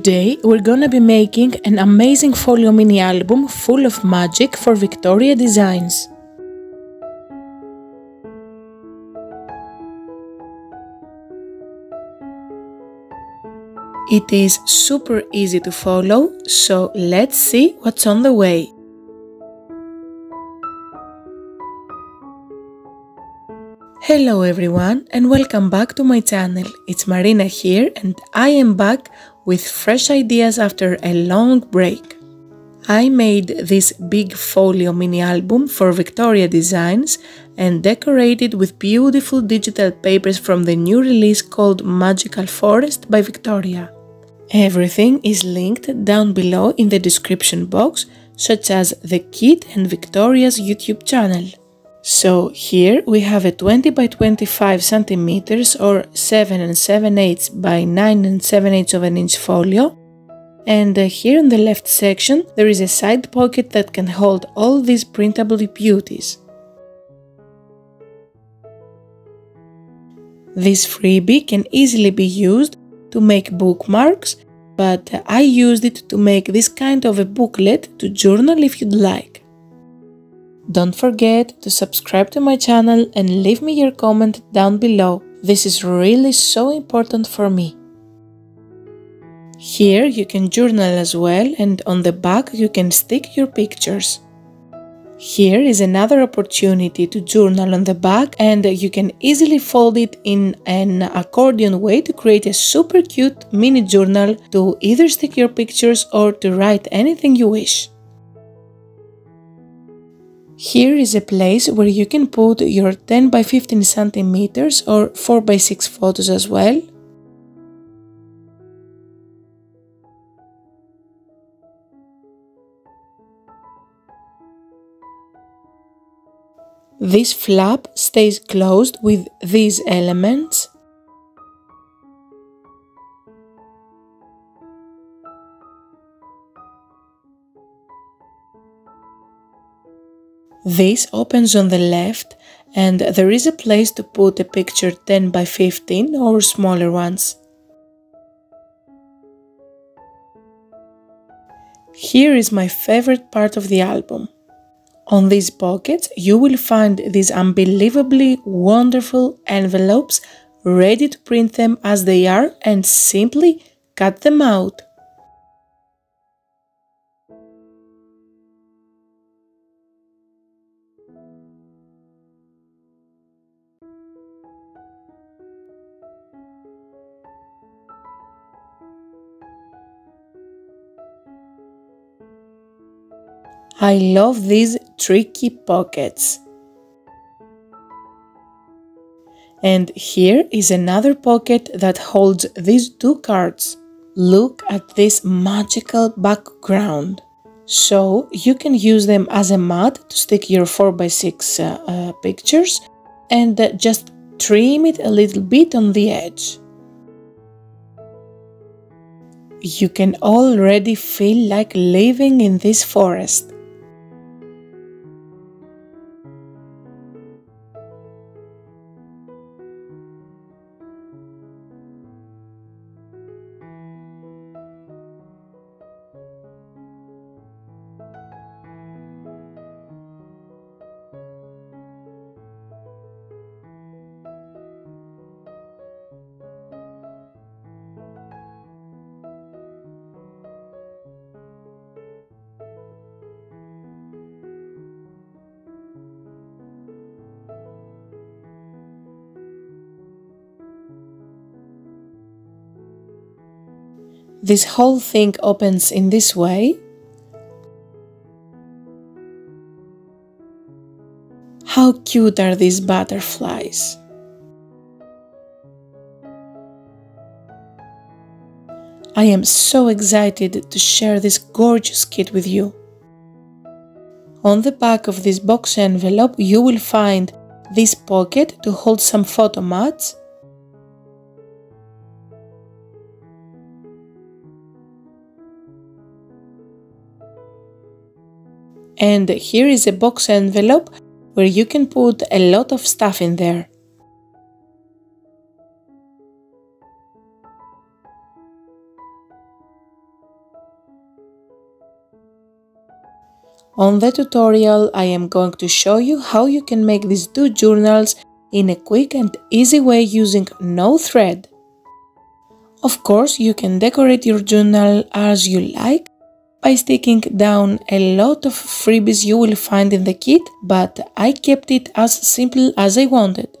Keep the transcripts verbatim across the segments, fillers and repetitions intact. Today we're gonna be making an amazing folio mini album full of magic for Vectoria Designs. It is super easy to follow, so let's see what's on the way. Hello everyone and welcome back to my channel. It's Marina here and I am back with fresh ideas after a long break. I made this big folio mini album for Vectoria Designs and decorated with beautiful digital papers from the new release called Magical Forest by Vectoria. Everything is linked down below in the description box, such as the kit and Vectoria's YouTube channel. So here we have a twenty by twenty-five centimeters or seven and seven eighths by nine and seven eighths of an inch folio, and here on the left section there is a side pocket that can hold all these printable beauties. This freebie can easily be used to make bookmarks, but I used it to make this kind of a booklet to journal if you'd like. Don't forget to subscribe to my channel and leave me your comment down below. This is really so important for me. Here you can journal as well, and on the back you can stick your pictures. Here is another opportunity to journal on the back, and you can easily fold it in an accordion way to create a super cute mini journal to either stick your pictures or to write anything you wish. Here is a place where you can put your ten by fifteen centimeters or four by six photos as well. This flap stays closed with these elements. This opens on the left, and there is a place to put a picture ten by fifteen or smaller ones. Here is my favorite part of the album. On these pockets you will find these unbelievably wonderful envelopes, ready to print them as they are and simply cut them out. I love these tricky pockets. And here is another pocket that holds these two cards. Look at this magical background. So you can use them as a mat to stick your four by six uh, uh, pictures and uh, just trim it a little bit on the edge. You can already feel like living in this forest. This whole thing opens in this way. How cute are these butterflies? I am so excited to share this gorgeous kit with you. On the back of this box envelope you will find this pocket to hold some photo mats. And here is a box envelope where you can put a lot of stuff in there. On the tutorial, I am going to show you how you can make these two journals in a quick and easy way using no thread. Of course, you can decorate your journal as you like by sticking down a lot of freebies you will find in the kit, but I kept it as simple as I wanted.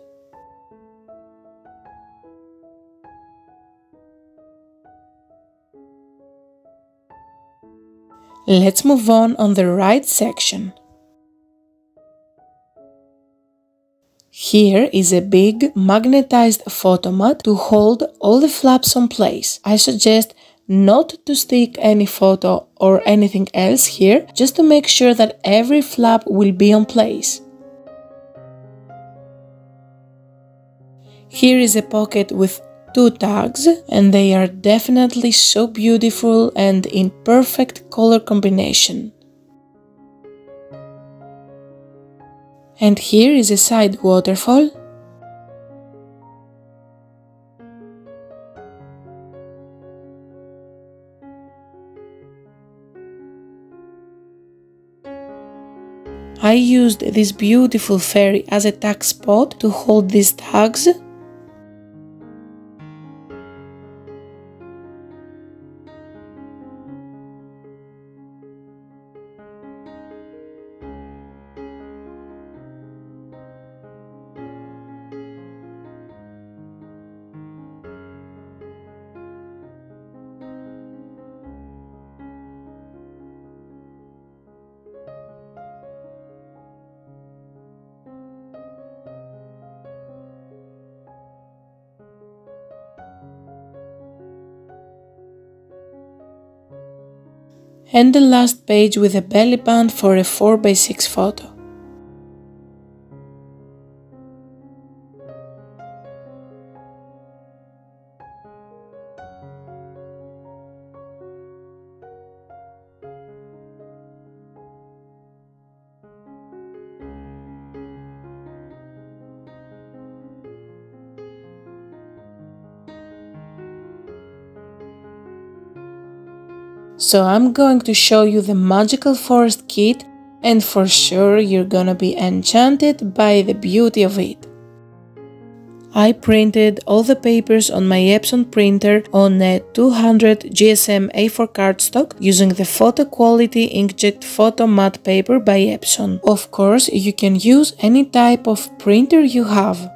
Let's move on on the right section. Here is a big magnetized photomat to hold all the flaps on place. I suggest not to stick any photo or anything else here, just to make sure that every flap will be on place. Here is a pocket with two tags, and they are definitely so beautiful and in perfect color combination. And here is a side waterfall. I used this beautiful fairy as a tag spot to hold these tags. And the last page with a belly band for a four by six photo. So I'm going to show you the Magical Forest kit, and for sure you're gonna be enchanted by the beauty of it. I printed all the papers on my Epson printer on a two hundred G S M A four cardstock using the Photo Quality Inkjet Photo Matte paper by Epson. Of course, you can use any type of printer you have.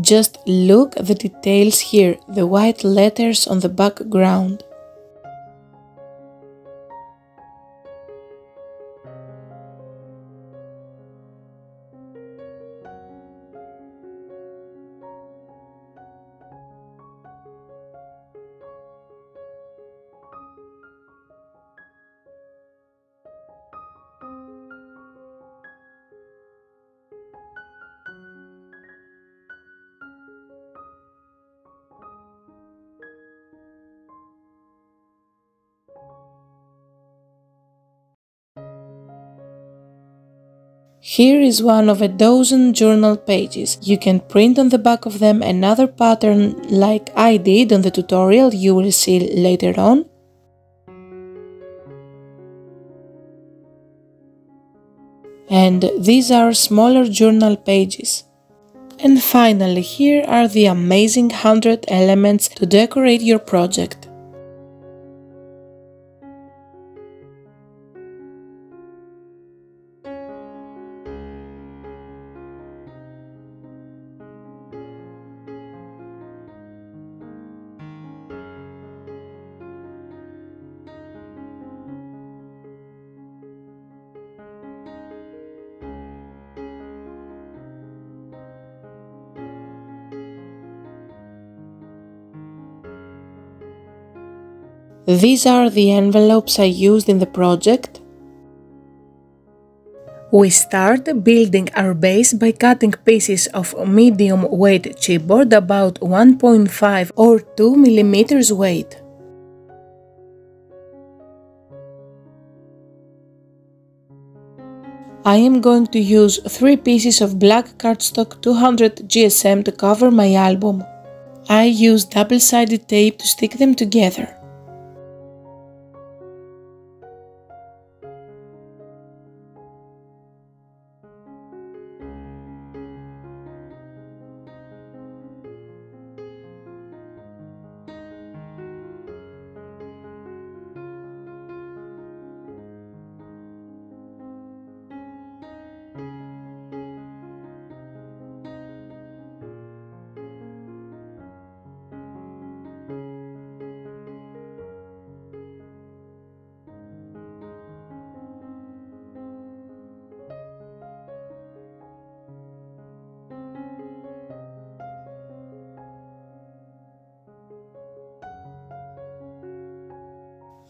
Just look at the details here, the white letters on the background. Here is one of a dozen journal pages. You can print on the back of them another pattern like I did on the tutorial you will see later on. And these are smaller journal pages. And finally, here are the amazing one hundred elements to decorate your project. These are the envelopes I used in the project. We start building our base by cutting pieces of medium weight chipboard about one point five or two millimeters weight. I am going to use three pieces of black cardstock two hundred G S M to cover my album. I use double-sided tape to stick them together.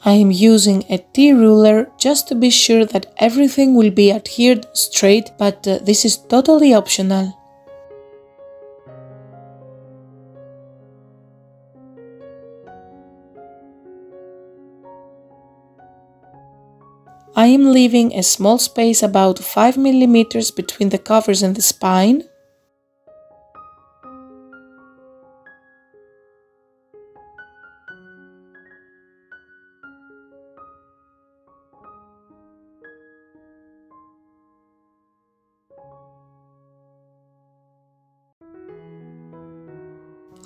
I am using a T ruler just to be sure that everything will be adhered straight, but uh, this is totally optional. I am leaving a small space about five millimeters between the covers and the spine.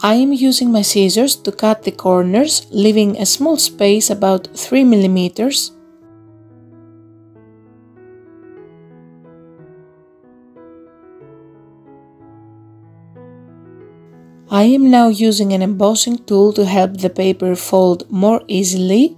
I am using my scissors to cut the corners, leaving a small space about three millimeters. I am now using an embossing tool to help the paper fold more easily.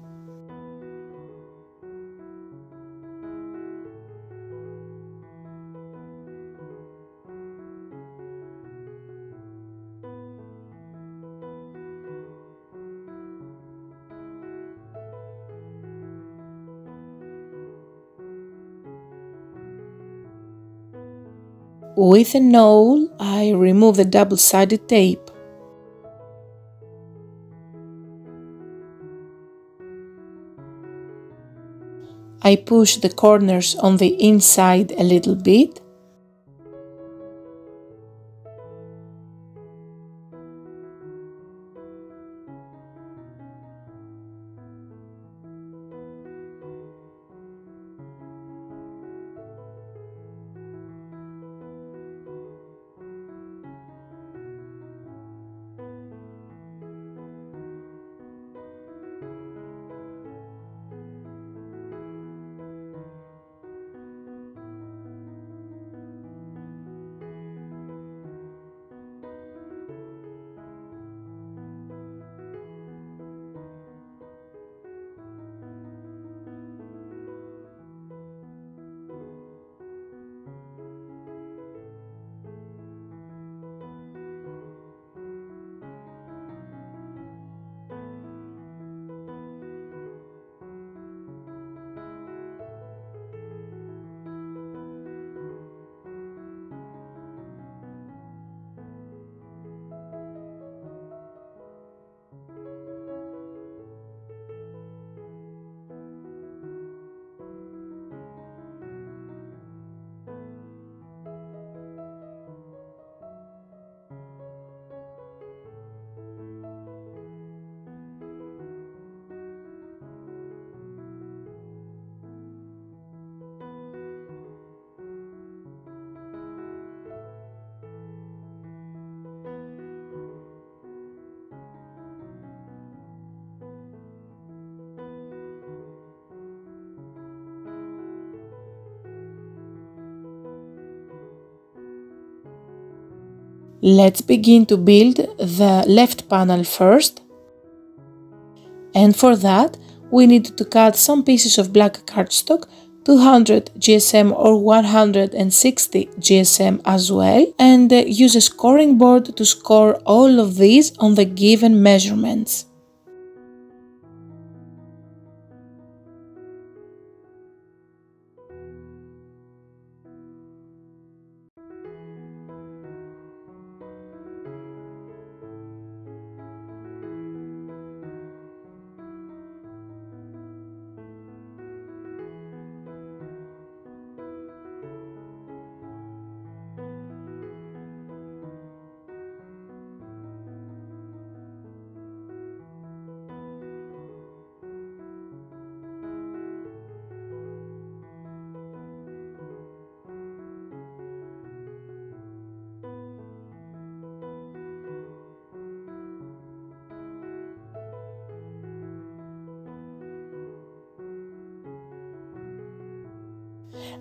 With a awl, I remove the double-sided tape. I push the corners on the inside a little bit. Let's begin to build the left panel first, and for that we need to cut some pieces of black cardstock, two hundred G S M or one hundred sixty G S M as well, and use a scoring board to score all of these on the given measurements.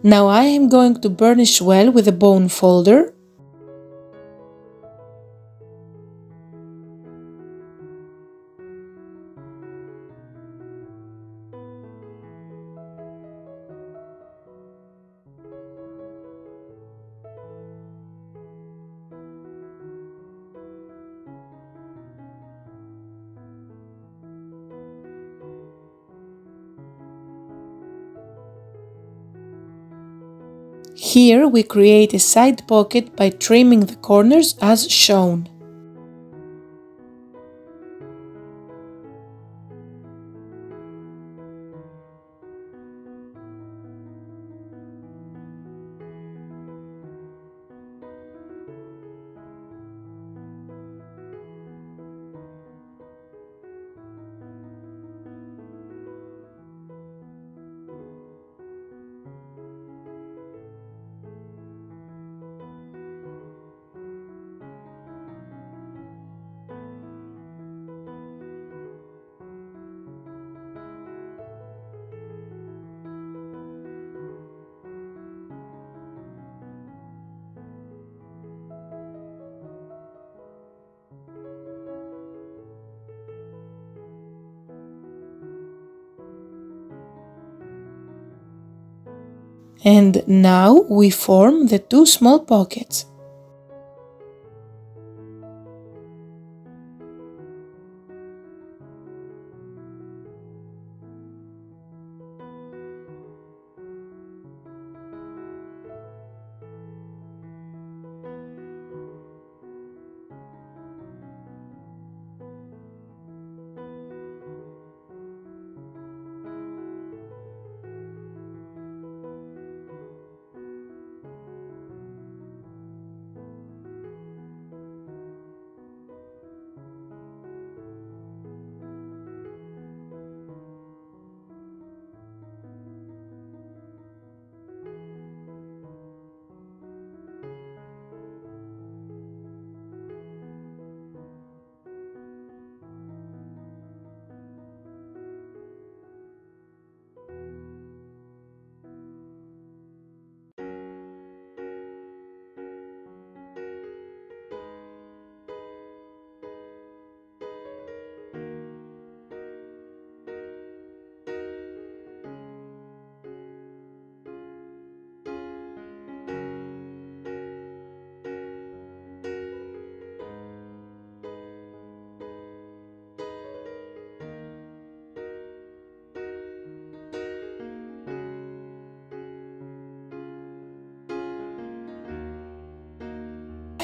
Now I am going to burnish well with a bone folder. Here we create a side pocket by trimming the corners as shown. And now we form the two small pockets.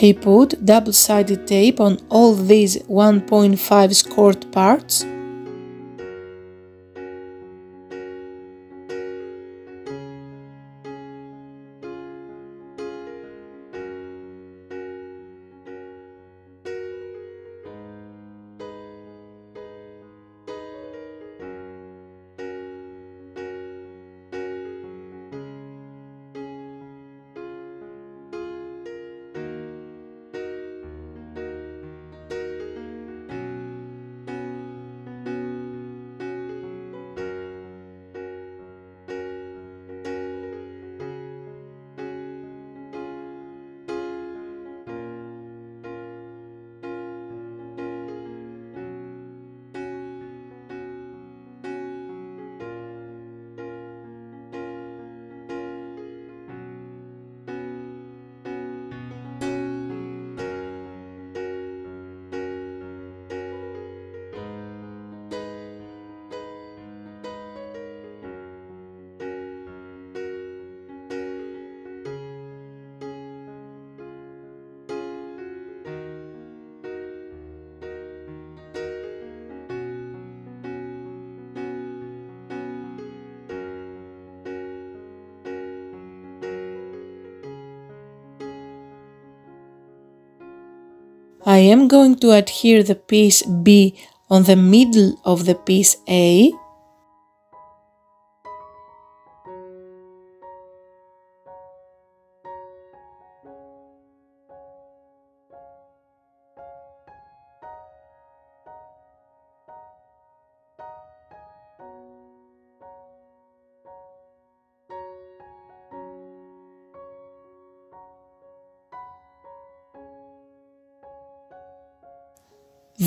I put double-sided tape on all these one point five scored parts. I am going to adhere the piece B on the middle of the piece A.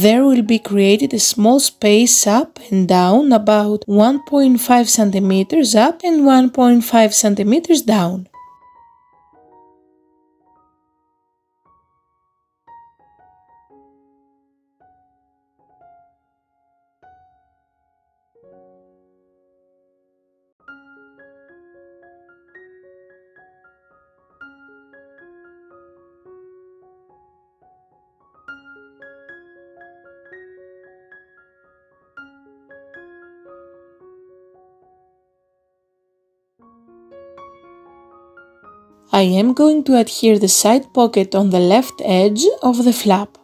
There will be created a small space up and down, about one point five centimeters up and one point five centimeters down. I am going to adhere the side pocket on the left edge of the flap.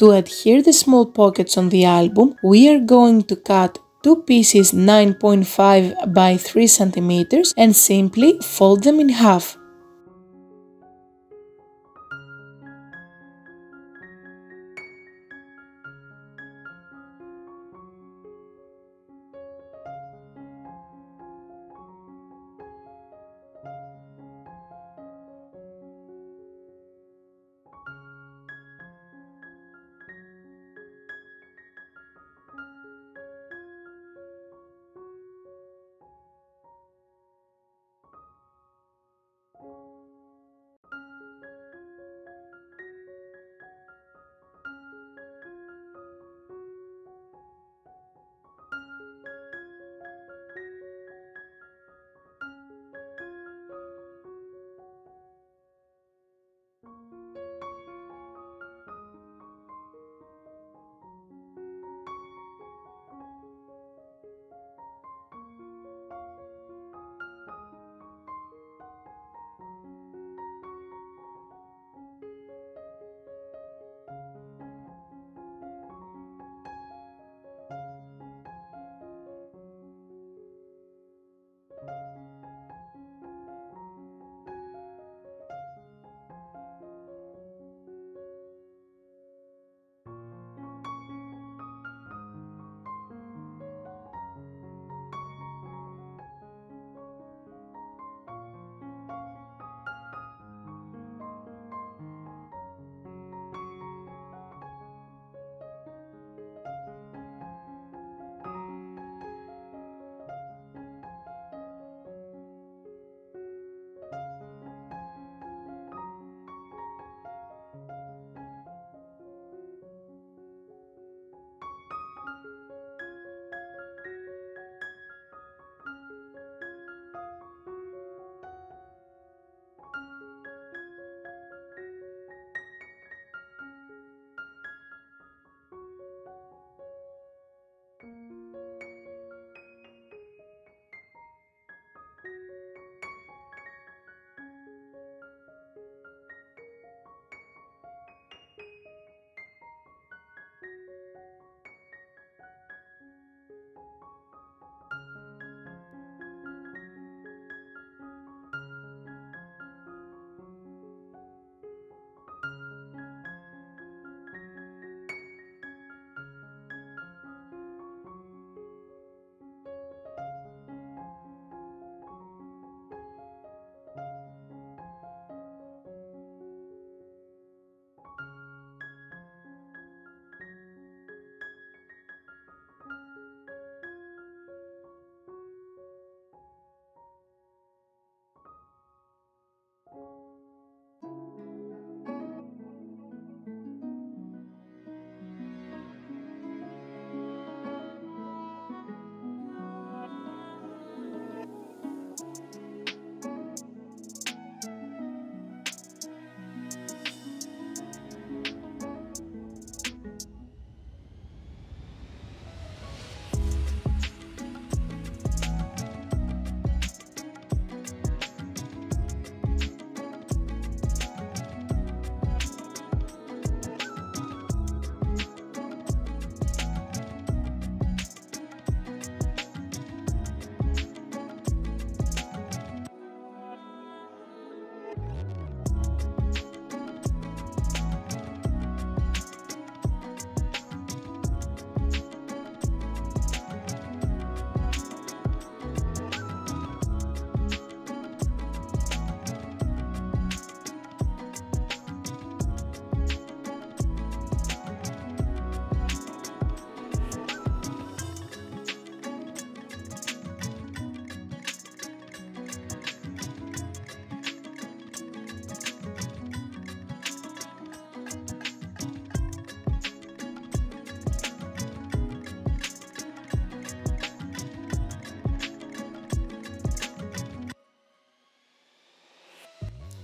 To adhere the small pockets on the album, we are going to cut two pieces nine point five by three centimeters and simply fold them in half.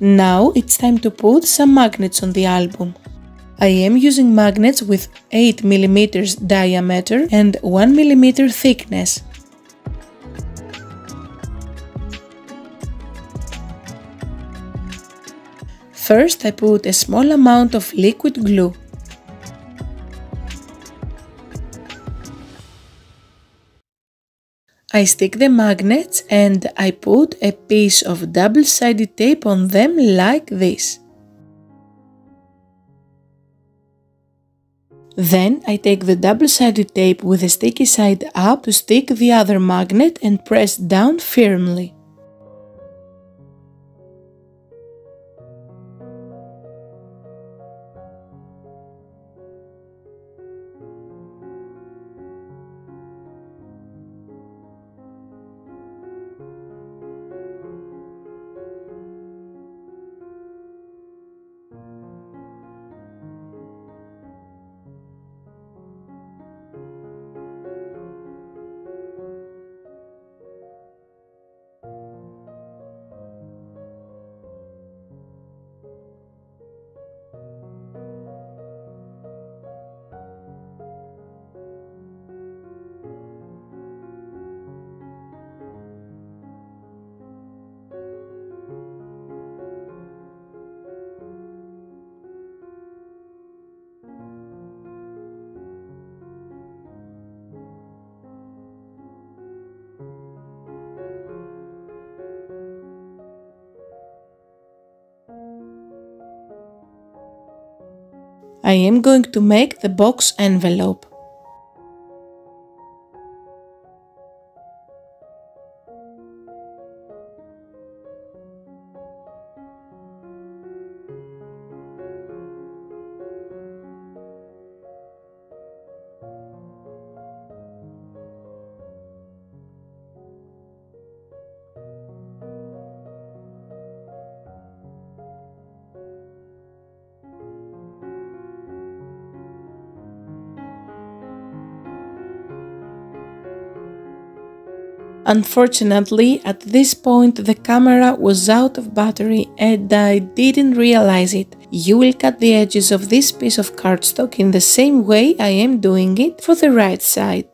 Now it's time to put some magnets on the album. I am using magnets with eight millimeter diameter and one millimeter thickness. First, I put a small amount of liquid glue. I stick the magnets and I put a piece of double-sided tape on them like this. Then I take the double-sided tape with the sticky side up to stick the other magnet and press down firmly. I am going to make the box envelope. Unfortunately, at this point the camera was out of battery and I didn't realize it. You will cut the edges of this piece of cardstock in the same way I am doing it for the right side.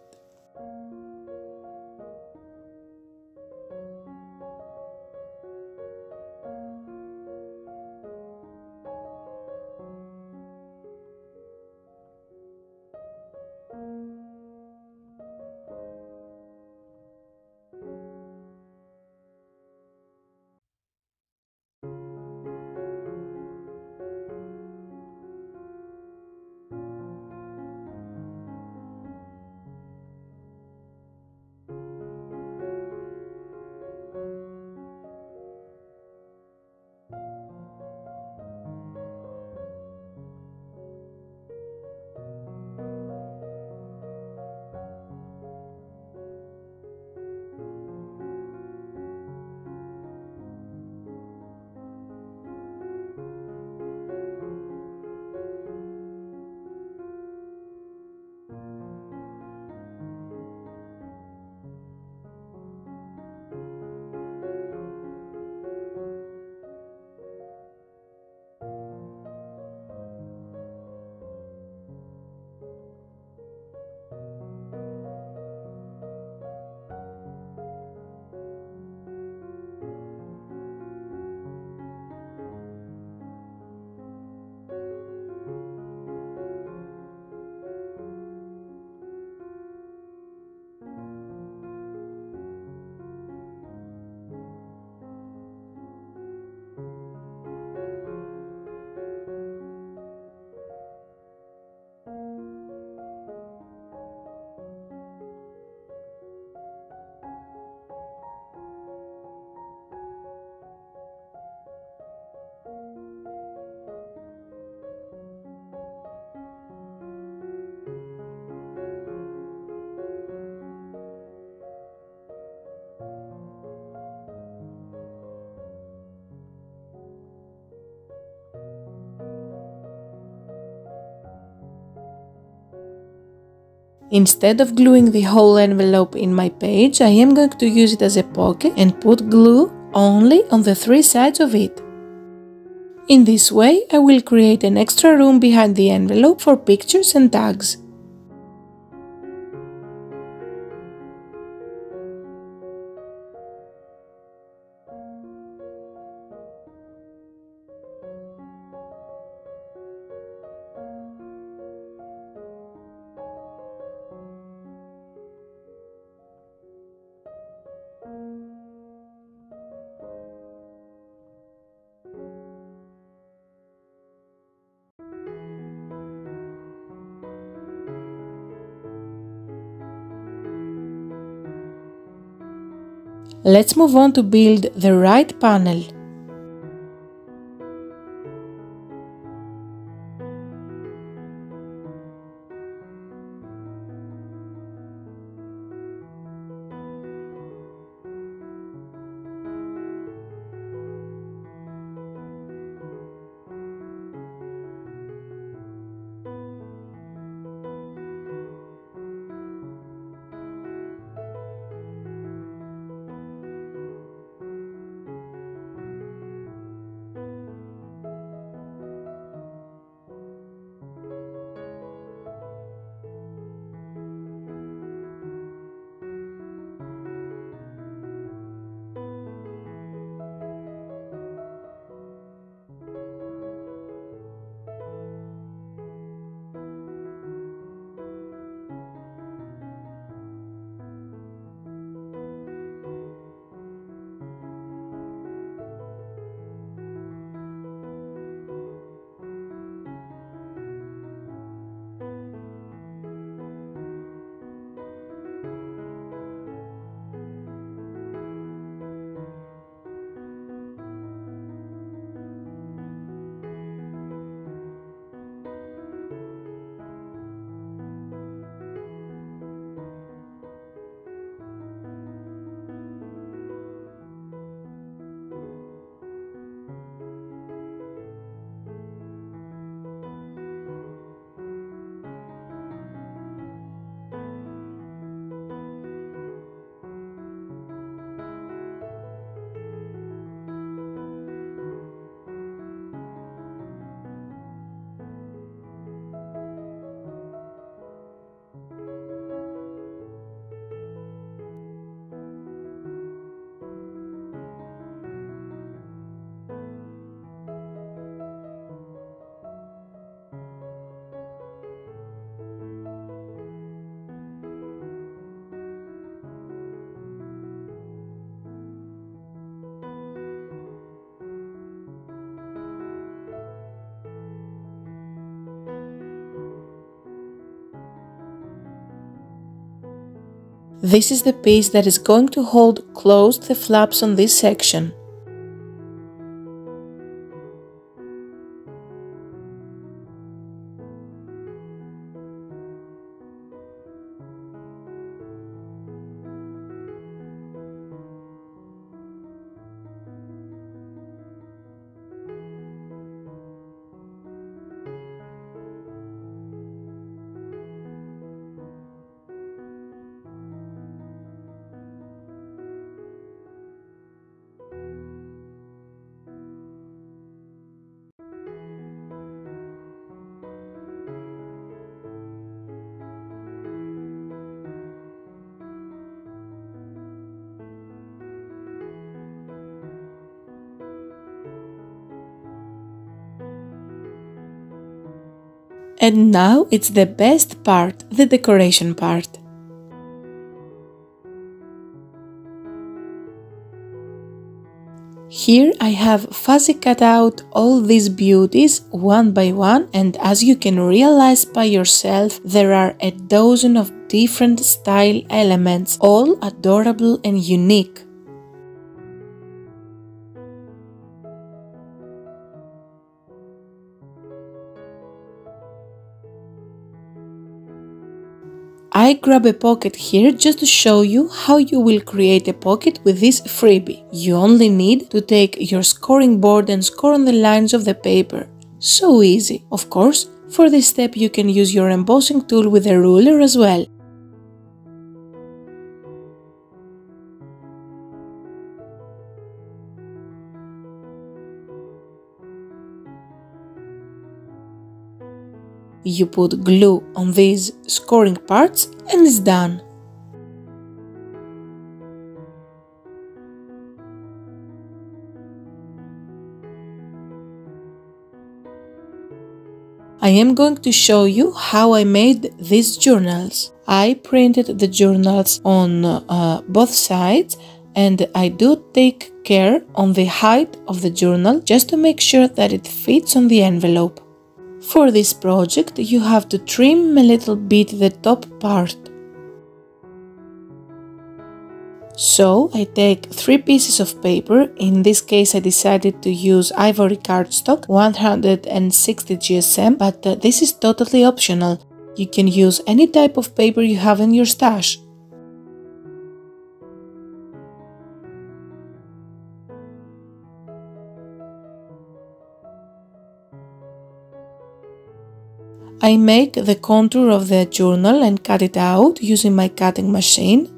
Instead of gluing the whole envelope in my page, I am going to use it as a pocket and put glue only on the three sides of it. In this way, I will create an extra room behind the envelope for pictures and tags. Let's move on to build the right panel. This is the piece that is going to hold closed the flaps on this section. And now it's the best part, the decoration part. Here I have fuzzy cut out all these beauties one by one, and as you can realize by yourself, there are a dozen of different style elements, all adorable and unique. I grab a pocket here just to show you how you will create a pocket with this freebie. You only need to take your scoring board and score on the lines of the paper. So easy! Of course, for this step you can use your embossing tool with a ruler as well. You put glue on these scoring parts and it's done. I am going to show you how I made these journals. I printed the journals on uh, both sides, and I do take care on the height of the journal just to make sure that it fits on the envelope. For this project, you have to trim a little bit the top part. So, I take three pieces of paper. In this case, I decided to use ivory cardstock, one hundred sixty G S M, but uh, this is totally optional. You can use any type of paper you have in your stash. I make the contour of the journal and cut it out using my cutting machine.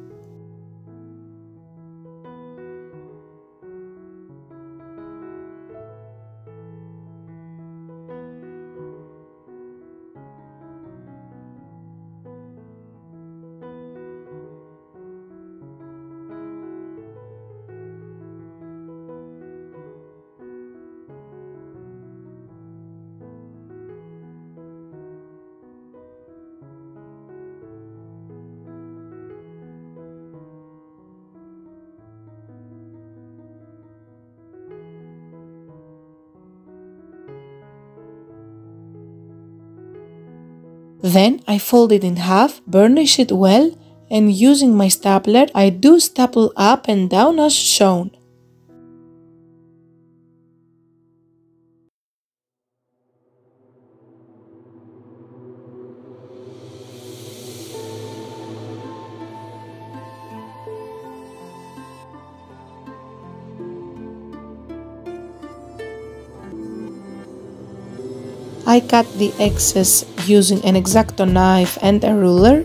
Then I fold it in half, burnish it well, and using my stapler, I do staple up and down as shown. I cut the excess using an X-Acto knife and a ruler.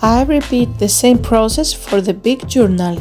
I repeat the same process for the big journal.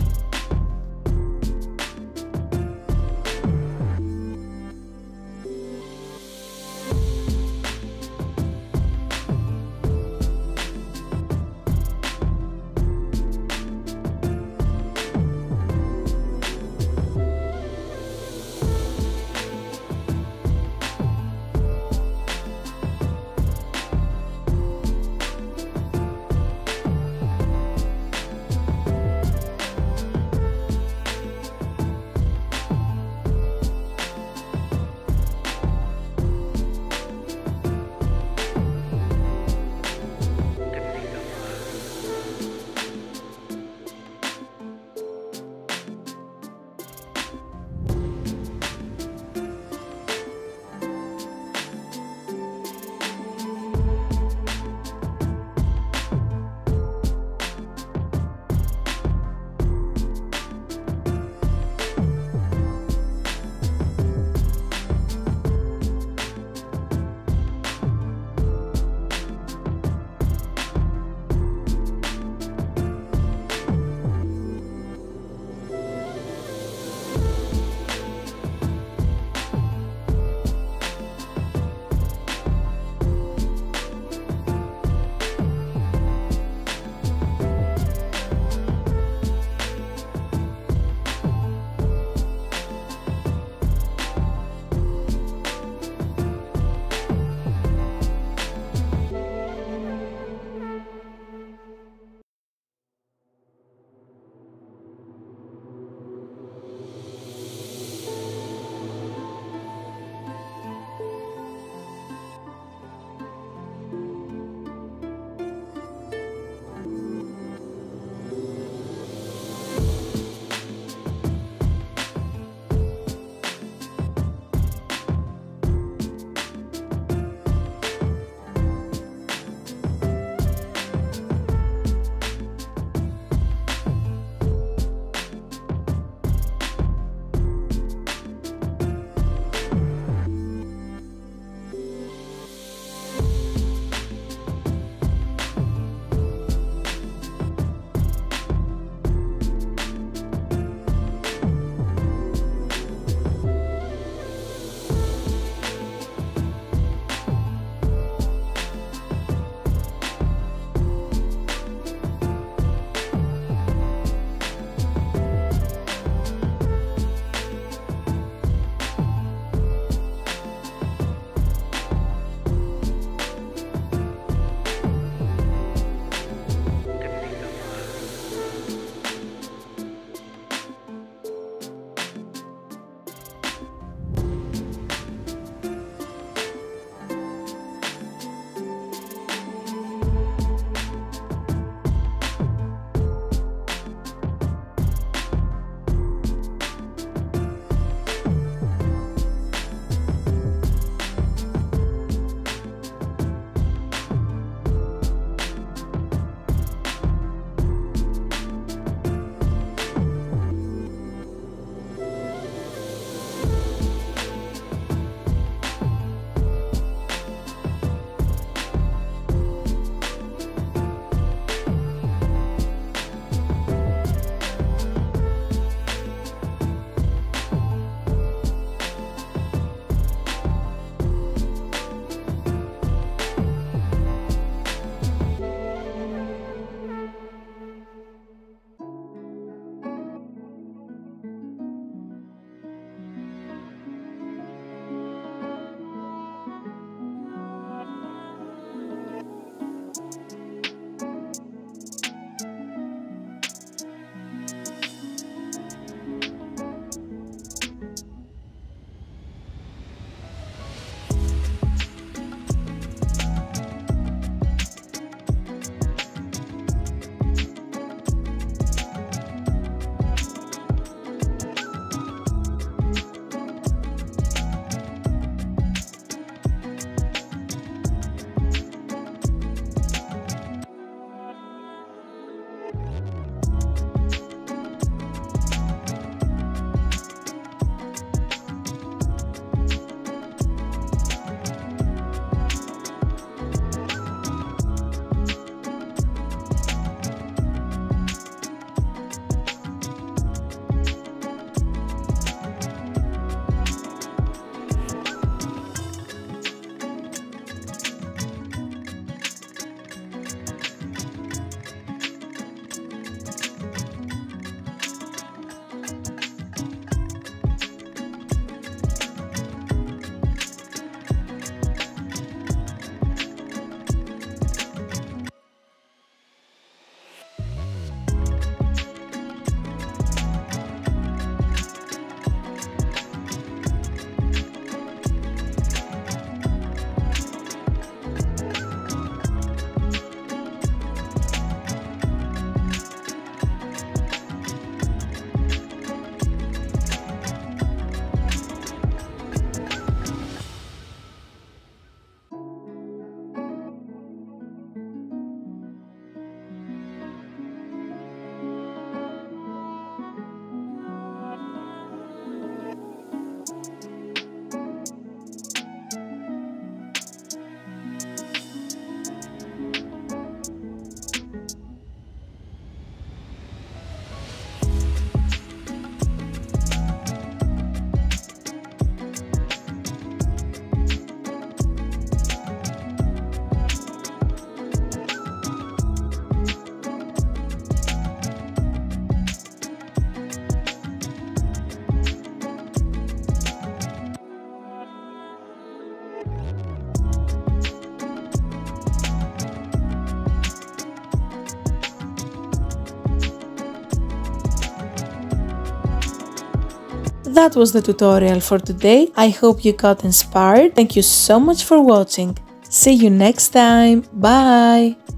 That was the tutorial for today. I hope you got inspired. Thank you so much for watching. See you next time. Bye!